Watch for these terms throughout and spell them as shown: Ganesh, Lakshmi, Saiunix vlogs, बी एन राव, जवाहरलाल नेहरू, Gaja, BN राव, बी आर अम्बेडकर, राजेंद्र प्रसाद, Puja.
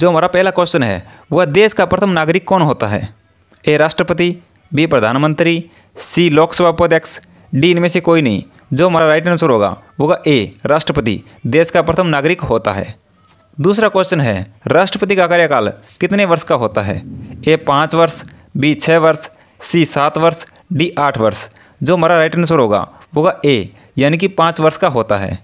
जो हमारा पहला क्वेश्चन है वह देश का प्रथम नागरिक कौन होता है? ए राष्ट्रपति, बी प्रधानमंत्री, सी लोकसभा उपाध्यक्ष, डी इनमें से कोई नहीं। जो हमारा राइट आंसर होगा वो होगा ए राष्ट्रपति, देश का प्रथम नागरिक होता है। दूसरा क्वेश्चन है राष्ट्रपति का कार्यकाल कितने वर्ष का होता है? ए 5 वर्ष, बी 6 वर्ष, सी 7 वर्ष, डी 8 वर्ष। जो हमारा राइट आंसर होगा वो होगा ए यानी कि 5 वर्ष का होता है।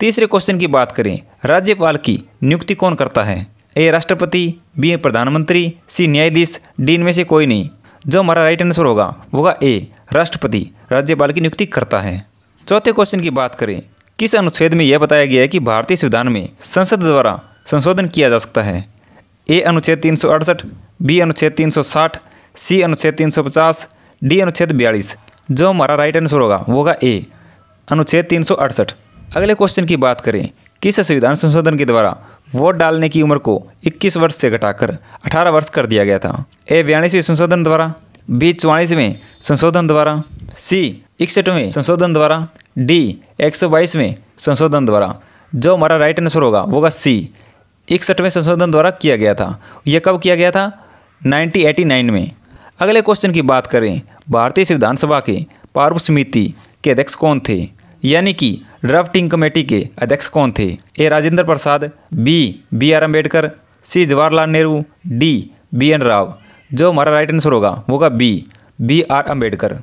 तीसरे क्वेश्चन की बात करें, राज्यपाल की नियुक्ति कौन करता है? ए राष्ट्रपति, बी प्रधानमंत्री, सी न्यायाधीश, डी इनमें से कोई नहीं। जो हमारा राइट आंसर होगा वो होगा ए राष्ट्रपति, राज्यपाल की नियुक्ति करता है। चौथे क्वेश्चन की बात करें, किस अनुच्छेद में यह बताया गया है कि भारतीय संविधान में संसद द्वारा संशोधन किया जा सकता है? ए अनुच्छेद 368, बी अनुच्छेद 360, सी अनुच्छेद 350, डी अनुच्छेद 42। जो हमारा राइट आंसर होगा वो होगा ए अनुच्छेद 368। अगले क्वेश्चन की बात करें, किस संविधान संशोधन के द्वारा वोट डालने की उम्र को 21 वर्ष से घटाकर 18 वर्ष कर दिया गया था? ए 42वें संशोधन द्वारा, बी 44वें संशोधन द्वारा, सी 61वें संशोधन द्वारा, डी 122वें संशोधन द्वारा। जो हमारा राइट आंसर होगा वो होगा सी 61वें संशोधन द्वारा किया गया था। यह कब किया गया था? 1989 में। अगले क्वेश्चन की बात करें, भारतीय संविधान सभा के पूर्व समिति के अध्यक्ष कौन थे यानी कि ड्राफ्टिंग कमेटी के अध्यक्ष कौन थे? A राजेंद्र प्रसाद, बी आर अम्बेडकर, C जवाहरलाल नेहरू, D BN राव। जो हमारा राइट आंसर होगा वो होगा बी आर अम्बेडकर।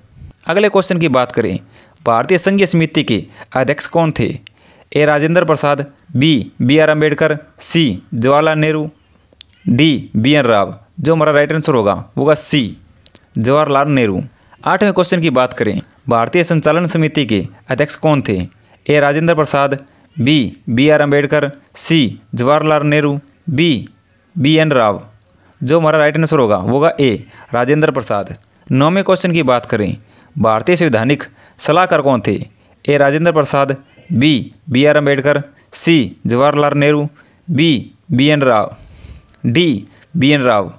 अगले क्वेश्चन की बात करें, भारतीय संघीय समिति के अध्यक्ष कौन थे? A राजेंद्र प्रसाद, बी आर अम्बेडकर, C जवाहरलाल नेहरू, D BN राव। जो हमारा राइट आंसर होगा वो होगा सी जवाहरलाल नेहरू। आठवें क्वेश्चन की बात करें, भारतीय संचालन समिति के अध्यक्ष कौन थे? A राजेंद्र प्रसाद, बी आर अम्बेडकर, C जवाहरलाल नेहरू, बी एन राव। जो हमारा राइट आंसर होगा वो होगा ए राजेंद्र प्रसाद। नौवें क्वेश्चन की बात करें, भारतीय संवैधानिक सलाहकार कौन थे? A राजेंद्र प्रसाद, बी आर अम्बेडकर, C जवाहरलाल नेहरू, बी एन राव, D BN राव।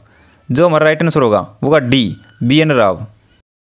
जो हमारा राइट आंसर होगा वो होगा डी BN राव।